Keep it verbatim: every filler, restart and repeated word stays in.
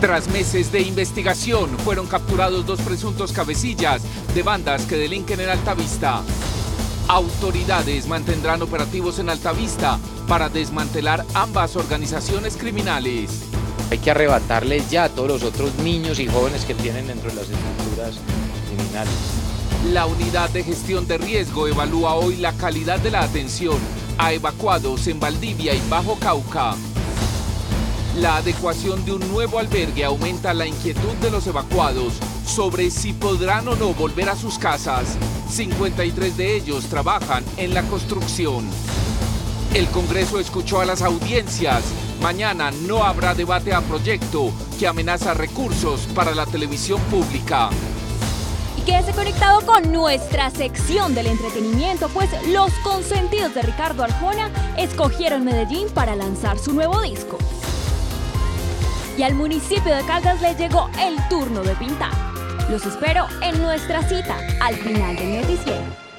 Tras meses de investigación, fueron capturados dos presuntos cabecillas de bandas que delinquen en Altavista. Autoridades mantendrán operativos en Altavista para desmantelar ambas organizaciones criminales. Hay que arrebatarles ya a todos los otros niños y jóvenes que tienen dentro de las estructuras criminales. La unidad de gestión de riesgo evalúa hoy la calidad de la atención a evacuados en Valdivia y Bajo Cauca. La adecuación de un nuevo albergue aumenta la inquietud de los evacuados sobre si podrán o no volver a sus casas. cincuenta y tres de ellos trabajan en la construcción. El Congreso escuchó a las audiencias. Mañana no habrá debate a proyecto que amenaza recursos para la televisión pública. Y quédese conectado con nuestra sección del entretenimiento, pues los consentidos de Ricardo Arjona escogieron Medellín para lanzar su nuevo disco. Y al municipio de Caldas le llegó el turno de pintar. Los espero en nuestra cita al final del noticiero.